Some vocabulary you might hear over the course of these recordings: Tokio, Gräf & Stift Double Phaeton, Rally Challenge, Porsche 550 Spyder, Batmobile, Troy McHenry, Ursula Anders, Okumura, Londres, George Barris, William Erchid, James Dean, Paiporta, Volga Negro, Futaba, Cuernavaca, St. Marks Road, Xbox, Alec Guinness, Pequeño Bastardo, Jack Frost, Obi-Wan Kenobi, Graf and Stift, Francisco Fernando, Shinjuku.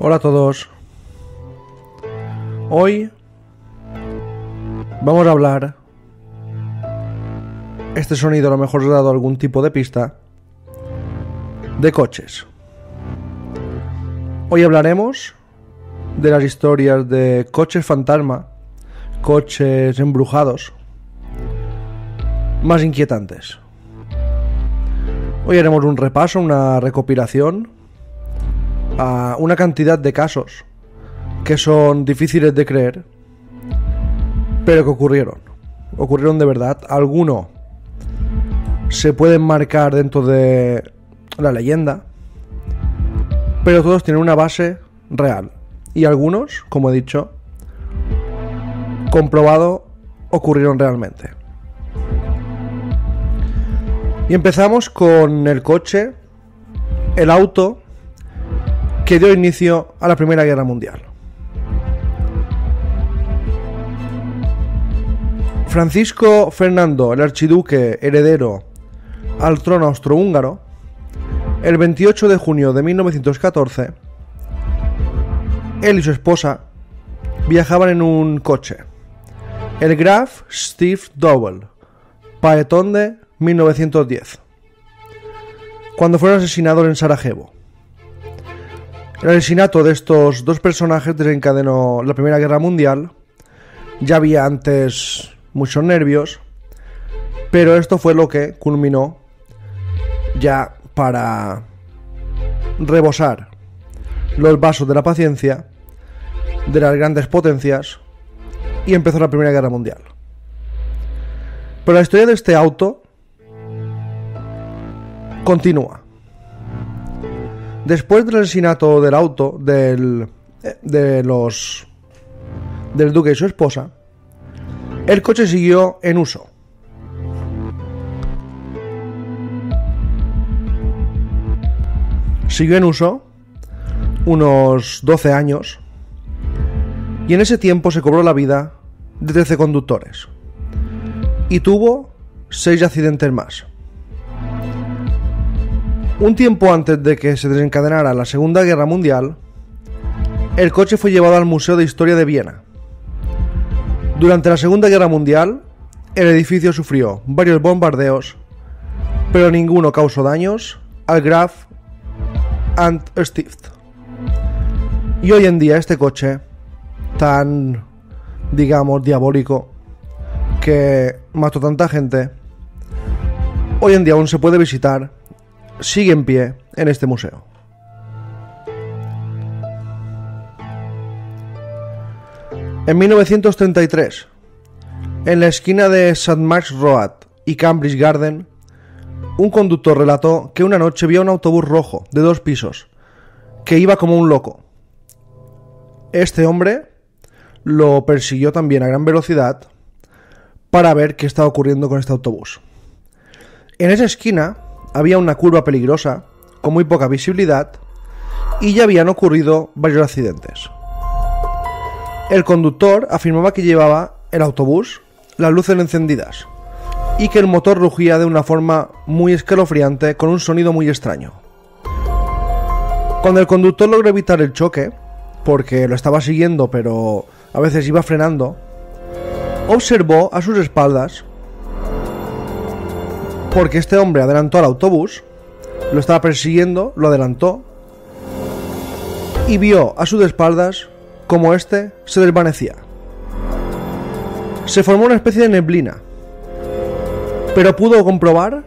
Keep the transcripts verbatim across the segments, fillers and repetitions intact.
Hola a todos. Hoy vamos a hablar. Este sonido a lo mejor os ha dado algún tipo de pista. De coches. Hoy hablaremos de las historias de coches fantasma, coches embrujados, más inquietantes. Hoy haremos un repaso, una recopilación a una cantidad de casos que son difíciles de creer, pero que ocurrieron. Ocurrieron de verdad. Algunos se pueden marcar dentro de la leyenda, pero todos tienen una base real. Y algunos, como he dicho, comprobado, ocurrieron realmente. Y empezamos con el coche, el auto que dio inicio a la Primera Guerra Mundial. Francisco Fernando, el archiduque heredero al trono austrohúngaro, el veintiocho de junio de mil novecientos catorce, él y su esposa viajaban en un coche, el Graf Steve Double, Paiporta, mil novecientos diez, cuando fueron asesinados en Sarajevo. El asesinato de estos dos personajes desencadenó la Primera Guerra Mundial. Ya había antes muchos nervios, pero esto fue lo que culminó ya para rebosar los vasos de la paciencia de las grandes potencias y empezó la Primera Guerra Mundial. Pero la historia de este auto continúa. Después del asesinato del auto del, de los, del duque y su esposa, el coche siguió en uso. Siguió en uso unos doce años y en ese tiempo se cobró la vida de trece conductores y tuvo seis accidentes más. Un tiempo antes de que se desencadenara la Segunda Guerra Mundial, el coche fue llevado al Museo de Historia de Viena. Durante la Segunda Guerra Mundial, el edificio sufrió varios bombardeos, pero ninguno causó daños al Graf and Stift. Y hoy en día este coche, tan, digamos, diabólico, que mató tanta gente, hoy en día aún se puede visitar. Sigue en pie en este museo. En mil novecientos treinta y tres, en la esquina de Saint Marks Road y Cambridge Garden, un conductor relató que una noche vio un autobús rojo de dos pisos que iba como un loco. Este hombre lo persiguió también a gran velocidad para ver qué estaba ocurriendo con este autobús. En esa esquina había una curva peligrosa, con muy poca visibilidad, y ya habían ocurrido varios accidentes. El conductor afirmaba que llevaba el autobús las luces encendidas y que el motor rugía de una forma muy escalofriante con un sonido muy extraño. Cuando el conductor logró evitar el choque, porque lo estaba siguiendo pero a veces iba frenando, observó a sus espaldas, porque este hombre adelantó al autobús, lo estaba persiguiendo, lo adelantó y vio a sus espaldas como este se desvanecía. Se formó una especie de neblina, pero pudo comprobar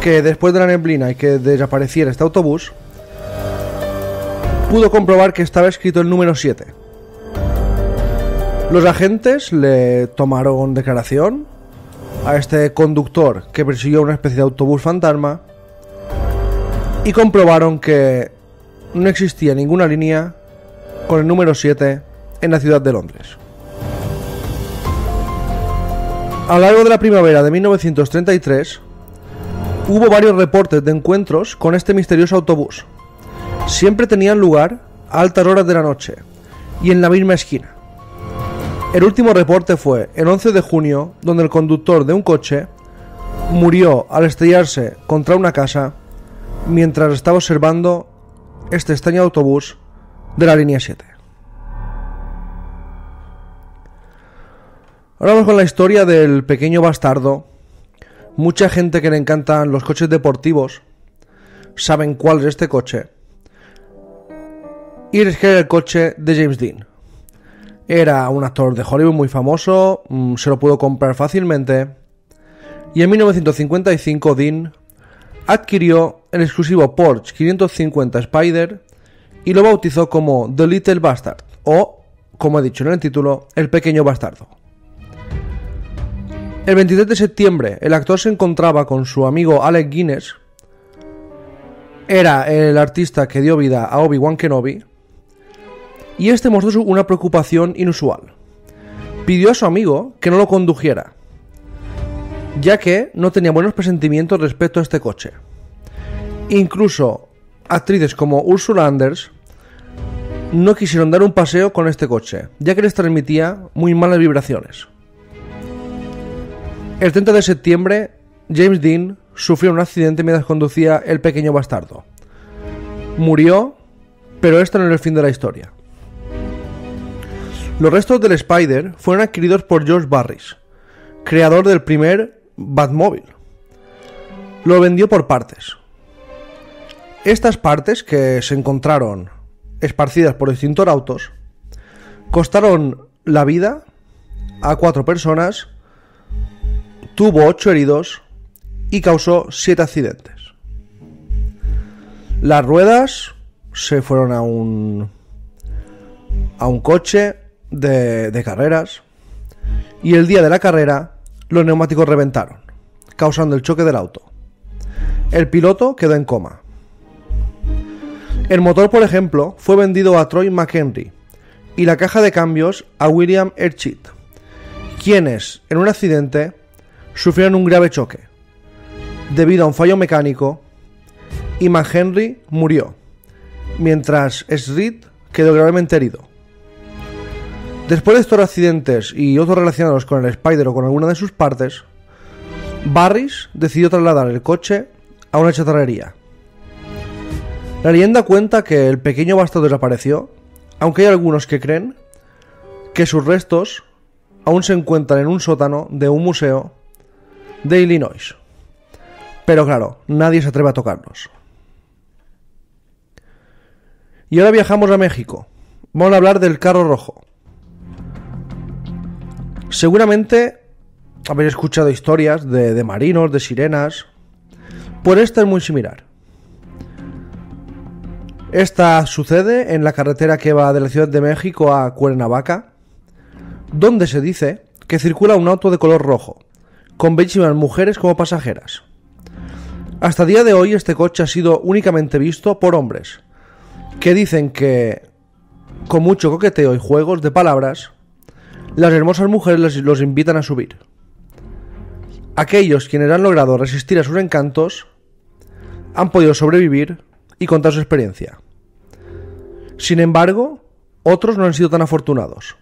que después de la neblina y que desapareciera este autobús, pudo comprobar que estaba escrito el número siete. Los agentes le tomaron declaración a este conductor que persiguió una especie de autobús fantasma y comprobaron que no existía ninguna línea con el número siete en la ciudad de Londres. A lo largo de la primavera de mil novecientos treinta y tres hubo varios reportes de encuentros con este misterioso autobús. Siempre tenían lugar a altas horas de la noche y en la misma esquina. El último reporte fue el once de junio, donde el conductor de un coche murió al estrellarse contra una casa mientras estaba observando este extraño autobús de la línea siete. Ahora vamos con la historia del pequeño bastardo. Mucha gente que le encantan los coches deportivos saben cuál es este coche. Y es que era el coche de James Dean. Era un actor de Hollywood muy famoso, se lo pudo comprar fácilmente. Y en mil novecientos cincuenta y cinco Dean adquirió el exclusivo Porsche quinientos cincuenta Spyder y lo bautizó como The Little Bastard, o, como he dicho en el título, El Pequeño Bastardo. El veintitrés de septiembre el actor se encontraba con su amigo Alec Guinness. Era el artista que dio vida a Obi-Wan Kenobi. Y este mostró una preocupación inusual. Pidió a su amigo que no lo condujera, ya que no tenía buenos presentimientos respecto a este coche. Incluso actrices como Ursula Anders no quisieron dar un paseo con este coche, ya que les transmitía muy malas vibraciones. El treinta de septiembre, James Dean sufrió un accidente mientras conducía El Pequeño Bastardo. Murió, pero esto no era el fin de la historia. Los restos del Spyder fueron adquiridos por George Barris, creador del primer Batmobile. Lo vendió por partes. Estas partes, que se encontraron esparcidas por distintos autos, costaron la vida a cuatro personas, tuvo ocho heridos y causó siete accidentes. Las ruedas se fueron a un, a un coche de, de carreras, y el día de la carrera los neumáticos reventaron, causando el choque del auto. El piloto quedó en coma. El motor, por ejemplo, fue vendido a Troy McHenry y la caja de cambios a William Erchid, quienes, en un accidente, sufrieron un grave choque debido a un fallo mecánico, y McHenry murió, mientras Erchid quedó gravemente herido. Después de estos accidentes y otros relacionados con el Spyder o con alguna de sus partes, Barris decidió trasladar el coche a una chatarrería. La leyenda cuenta que El Pequeño Bastardo desapareció, aunque hay algunos que creen que sus restos aún se encuentran en un sótano de un museo de Illinois. Pero claro, nadie se atreve a tocarlos. Y ahora viajamos a México. Vamos a hablar del carro rojo. Seguramente habéis escuchado historias de, de marinos, de sirenas. Pues esta es muy similar. Esta sucede en la carretera que va de la Ciudad de México a Cuernavaca, donde se dice que circula un auto de color rojo, con bellísimas mujeres como pasajeras. Hasta el día de hoy este coche ha sido únicamente visto por hombres, que dicen que, con mucho coqueteo y juegos de palabras, las hermosas mujeres los invitan a subir. Aquellos quienes han logrado resistir a sus encantos han podido sobrevivir y contar su experiencia. Sin embargo, otros no han sido tan afortunados.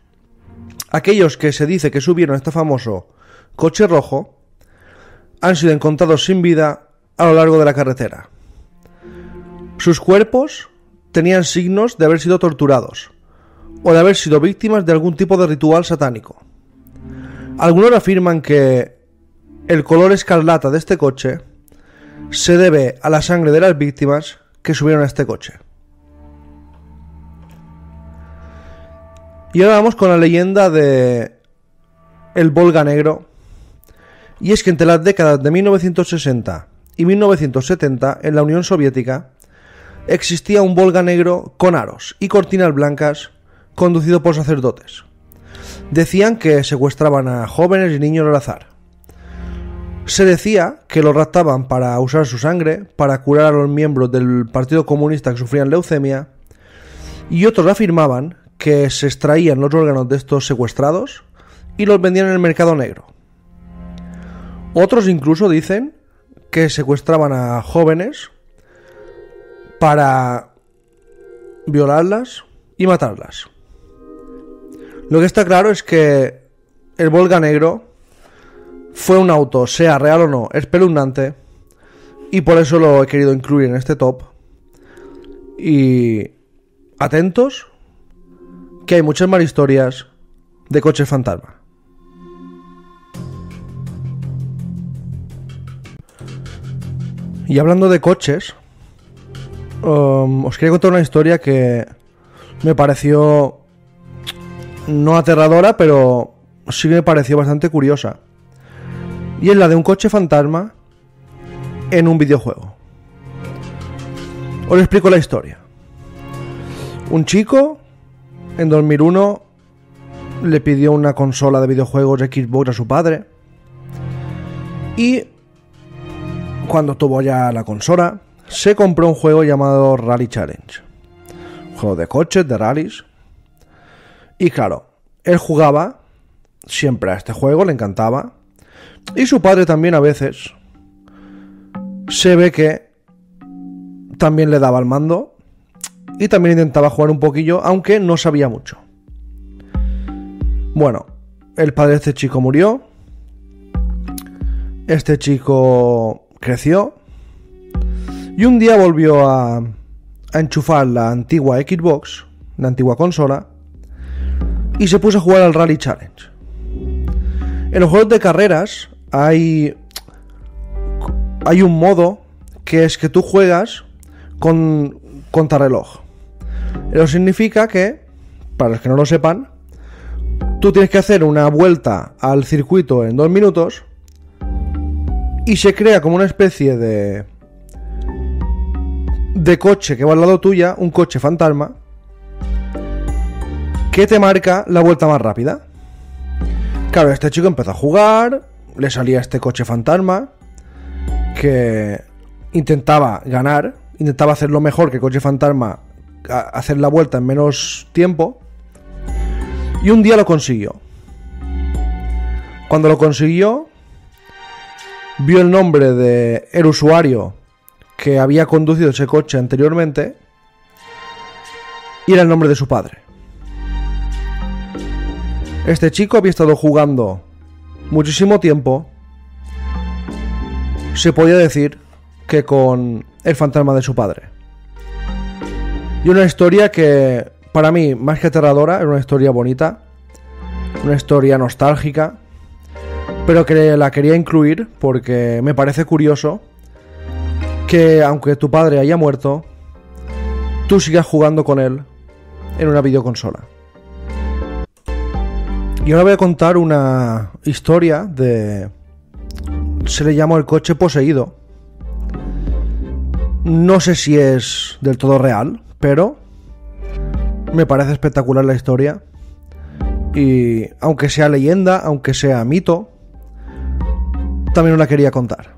Aquellos que se dice que subieron a este famoso coche rojo han sido encontrados sin vida a lo largo de la carretera. Sus cuerpos tenían signos de haber sido torturados o de haber sido víctimas de algún tipo de ritual satánico. Algunos afirman que el color escarlata de este coche se debe a la sangre de las víctimas que subieron a este coche. Y ahora vamos con la leyenda de el Volga Negro. Y es que entre las décadas de mil novecientos sesenta y mil novecientos setenta en la Unión Soviética existía un Volga Negro con aros y cortinas blancas, conducido por sacerdotes. Decían que secuestraban a jóvenes y niños al azar. Se decía que los raptaban para usar su sangre, para curar a los miembros del Partido Comunista que sufrían leucemia, y otros afirmaban que se extraían los órganos de estos secuestrados y los vendían en el mercado negro. Otros incluso dicen que secuestraban a jóvenes para violarlas y matarlas. Lo que está claro es que el Volga Negro fue un auto, sea real o no, espeluznante, y por eso lo he querido incluir en este top. Y atentos, que hay muchas más historias de coches fantasma. Y hablando de coches, um, os quería contar una historia que me pareció no aterradora, pero sí me pareció bastante curiosa. Y es la de un coche fantasma en un videojuego. Os explico la historia. Un chico en dos mil uno le pidió una consola de videojuegos de Xbox a su padre, y cuando tuvo ya la consola se compró un juego llamado Rally Challenge, un juego de coches, de rallies. Y claro, él jugaba siempre a este juego, le encantaba, y su padre también a veces se ve que también le daba el mando y también intentaba jugar un poquillo, aunque no sabía mucho. Bueno, el padre de este chico murió. Este chico creció. Y un día volvió a, a enchufar la antigua Xbox, la antigua consola, y se puso a jugar al Rally Challenge. En los juegos de carreras hay, hay un modo que es que tú juegas con contrarreloj. Eso significa que, para los que no lo sepan, tú tienes que hacer una vuelta al circuito en dos minutos y se crea como una especie de de coche que va al lado tuya, un coche fantasma, que te marca la vuelta más rápida. Claro, este chico empezó a jugar, le salía este coche fantasma que intentaba ganar, intentaba hacerlo mejor que el coche fantasma, hacer la vuelta en menos tiempo. Y un día lo consiguió. Cuando lo consiguió, vio el nombre del usuario que había conducido ese coche anteriormente, y era el nombre de su padre. Este chico había estado jugando muchísimo tiempo. Se podía decir que con el fantasma de su padre. Y una historia que, para mí, más que aterradora, es una historia bonita, una historia nostálgica, pero que la quería incluir porque me parece curioso que, aunque tu padre haya muerto, tú sigas jugando con él en una videoconsola. Y ahora voy a contar una historia de... se le llama el coche poseído. No sé si es del todo real, pero me parece espectacular la historia, y aunque sea leyenda, aunque sea mito, también os la quería contar.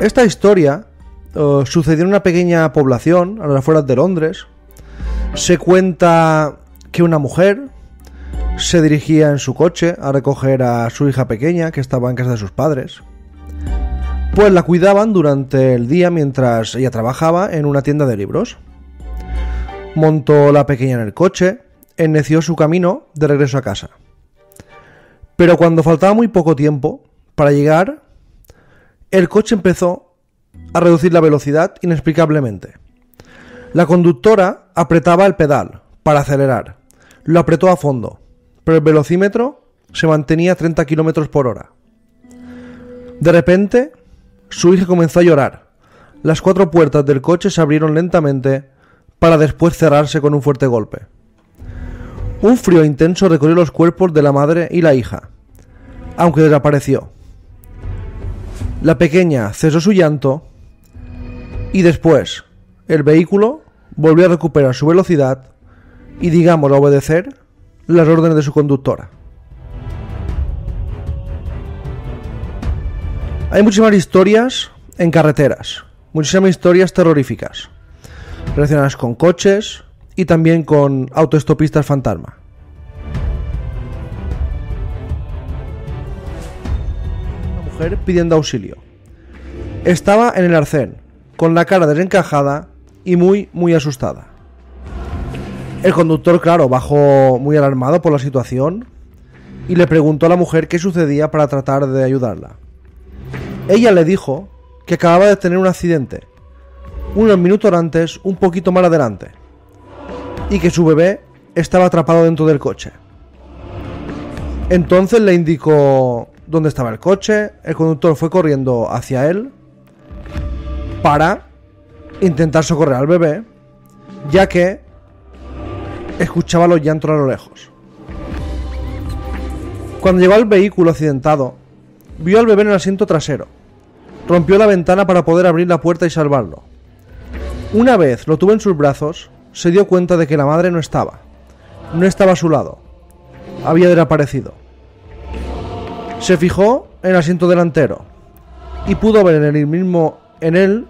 Esta historia uh, sucedió en una pequeña población a las afueras de Londres. Se cuenta que una mujer se dirigía en su coche a recoger a su hija pequeña que estaba en casa de sus padres, pues la cuidaban durante el día mientras ella trabajaba en una tienda de libros. Montó la pequeña en el coche, enneció su camino de regreso a casa. Pero cuando faltaba muy poco tiempo para llegar, el coche empezó a reducir la velocidad inexplicablemente. La conductora apretaba el pedal para acelerar. Lo apretó a fondo, pero el velocímetro se mantenía a treinta kilómetros por hora. De repente, su hija comenzó a llorar. Las cuatro puertas del coche se abrieron lentamente, para después cerrarse con un fuerte golpe. Un frío intenso recorrió los cuerpos de la madre y la hija, aunque desapareció. La pequeña cesó su llanto y después el vehículo volvió a recuperar su velocidad y, digamos, a obedecer las órdenes de su conductora. Hay muchísimas historias en carreteras, muchísimas historias terroríficas relacionadas con coches y también con autoestopistas fantasma. Una mujer pidiendo auxilio. Estaba en el arcén, con la cara desencajada y muy, muy asustada. El conductor, claro, bajó muy alarmado por la situación y le preguntó a la mujer qué sucedía para tratar de ayudarla. Ella le dijo que acababa de tener un accidente, unos minutos antes un poquito más adelante, y que su bebé estaba atrapado dentro del coche. Entonces le indicó dónde estaba el coche, el conductor fue corriendo hacia él para intentar socorrer al bebé, ya que escuchaba los llantos a lo lejos. Cuando llegó al vehículo accidentado, vio al bebé en el asiento trasero. Rompió la ventana para poder abrir la puerta y salvarlo. Una vez lo tuvo en sus brazos, se dio cuenta de que la madre no estaba. No estaba a su lado. Había desaparecido. Se fijó en el asiento delantero y pudo ver en el mismo en él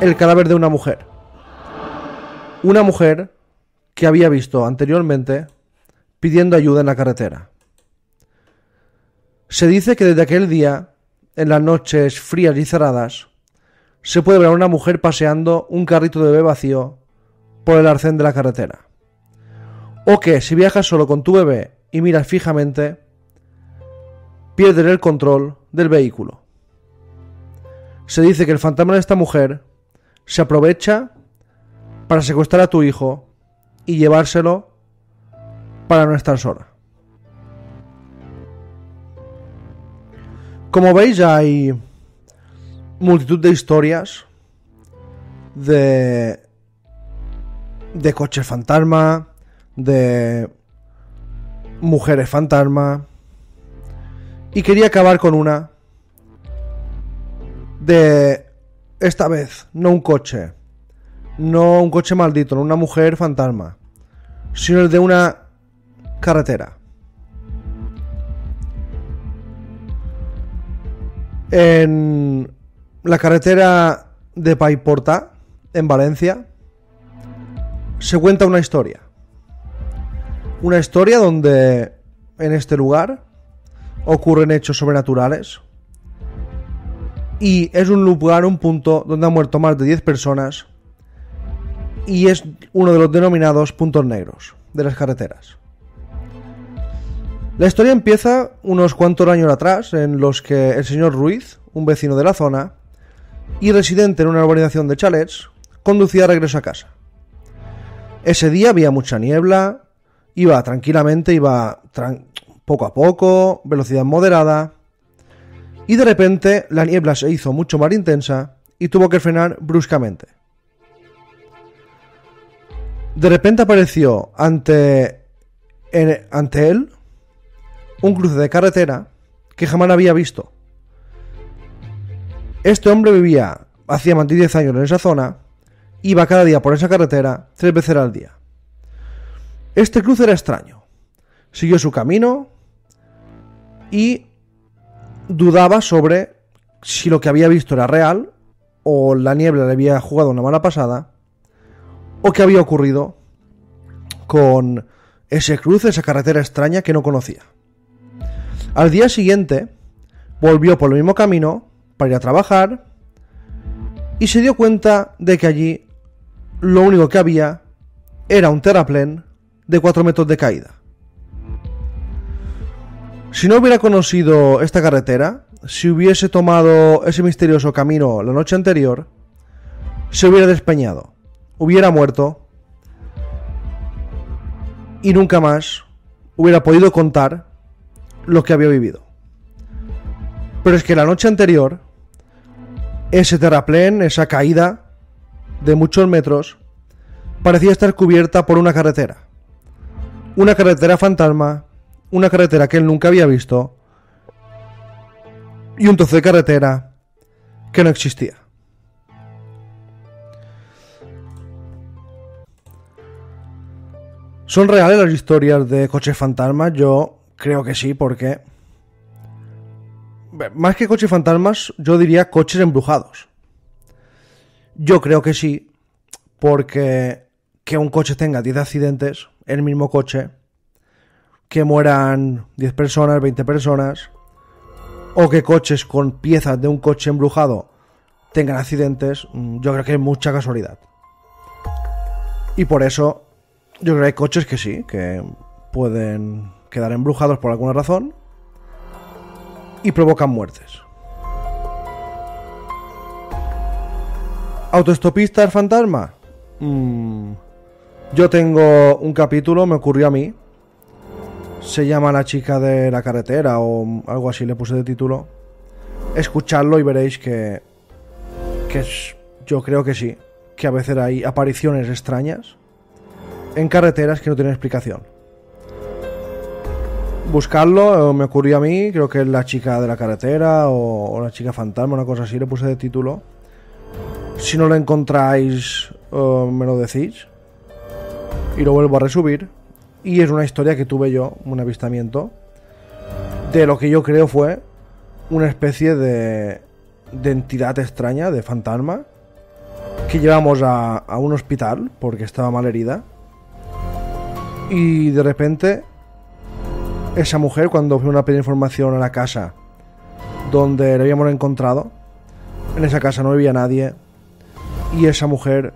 el cadáver de una mujer. Una mujer que había visto anteriormente pidiendo ayuda en la carretera. Se dice que desde aquel día, en las noches frías y cerradas, se puede ver a una mujer paseando un carrito de bebé vacío por el arcén de la carretera. O que, si viajas solo con tu bebé y miras fijamente, pierdes el control del vehículo. Se dice que el fantasma de esta mujer se aprovecha para secuestrar a tu hijo y llevárselo para no estar sola. Como veis, ya hay multitud de historias de, de coches fantasma, de mujeres fantasma, y quería acabar con una de, esta vez, no un coche, no un coche maldito, no una mujer fantasma, sino el de una carretera. En la carretera de Paiporta, en Valencia, se cuenta una historia. Una historia donde en este lugar ocurren hechos sobrenaturales. Y es un lugar, un punto, donde han muerto más de diez personas. Y es uno de los denominados puntos negros de las carreteras. La historia empieza unos cuantos años atrás, en los que el señor Ruiz, un vecino de la zona y residente en una urbanización de chalets, conducía de regreso a casa. Ese día había mucha niebla, iba tranquilamente, iba tran- poco a poco, velocidad moderada, y de repente la niebla se hizo mucho más intensa y tuvo que frenar bruscamente. De repente apareció ante, en, ante él un cruce de carretera que jamás había visto. Este hombre vivía hacía más de diez años en esa zona, iba cada día por esa carretera tres veces al día. Este cruce era extraño. Siguió su camino y dudaba sobre si lo que había visto era real, o la niebla le había jugado una mala pasada, o qué había ocurrido con ese cruce, esa carretera extraña que no conocía. Al día siguiente, volvió por el mismo camino para ir a trabajar y se dio cuenta de que allí lo único que había era un terraplén de cuatro metros de caída. Si no hubiera conocido esta carretera, si hubiese tomado ese misterioso camino la noche anterior, se hubiera despeñado, hubiera muerto y nunca más hubiera podido contar lo que había vivido. Pero es que la noche anterior, ese terraplén, esa caída de muchos metros, parecía estar cubierta por una carretera. Una carretera fantasma, una carretera que él nunca había visto, y un trozo de carretera que no existía. ¿Son reales las historias de coches fantasmas? Yo creo que sí, porque más que coches fantasmas, yo diría coches embrujados. Yo creo que sí, porque que un coche tenga diez accidentes, el mismo coche, que mueran diez personas, veinte personas, o que coches con piezas de un coche embrujado tengan accidentes, yo creo que es mucha casualidad. Y por eso, yo creo que hay coches que sí, que pueden quedar embrujados por alguna razón y provocan muertes. ¿Autostopistas fantasma? Mm. Yo tengo un capítulo, me ocurrió a mí. Se llama La chica de la carretera o algo así, le puse de título. Escuchadlo y veréis que... que es, yo creo que sí. Que a veces hay apariciones extrañas en carreteras que no tienen explicación. Buscarlo, me ocurrió a mí, creo que es La chica de la carretera o, o La chica fantasma, una cosa así, le puse de título. Si no lo encontráis, uh, me lo decís y lo vuelvo a resubir. Y es una historia que tuve yo, un avistamiento, de lo que yo creo fue una especie de, de entidad extraña, de fantasma, que llevamos a, a un hospital porque estaba mal herida. Y de repente... esa mujer, cuando fue a pedir información a la casa donde la habíamos encontrado, en esa casa no vivía nadie y esa mujer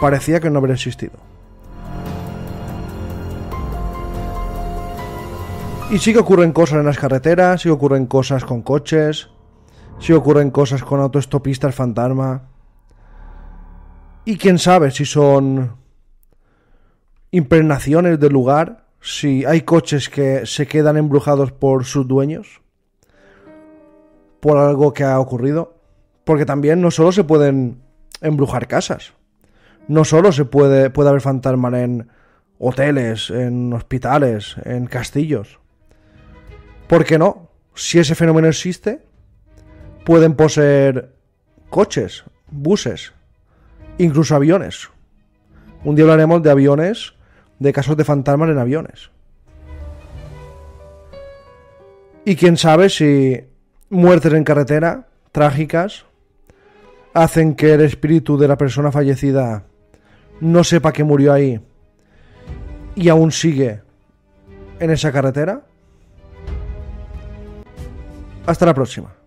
parecía que no hubiera existido. Y sí que ocurren cosas en las carreteras, sí que ocurren cosas con coches, sí que ocurren cosas con autoestopistas fantasma. Y quién sabe si son impregnaciones del lugar. Si sí, hay coches que se quedan embrujados por sus dueños, por algo que ha ocurrido. Porque también no solo se pueden embrujar casas, no solo se puede, puede haber fantasmas en hoteles, en hospitales, en castillos. ¿Por qué no? Si ese fenómeno existe, pueden poseer coches, buses, incluso aviones. Un día hablaremos de aviones, de casos de fantasmas en aviones. Y quién sabe si muertes en carretera, trágicas, hacen que el espíritu de la persona fallecida no sepa que murió ahí y aún sigue en esa carretera. Hasta la próxima.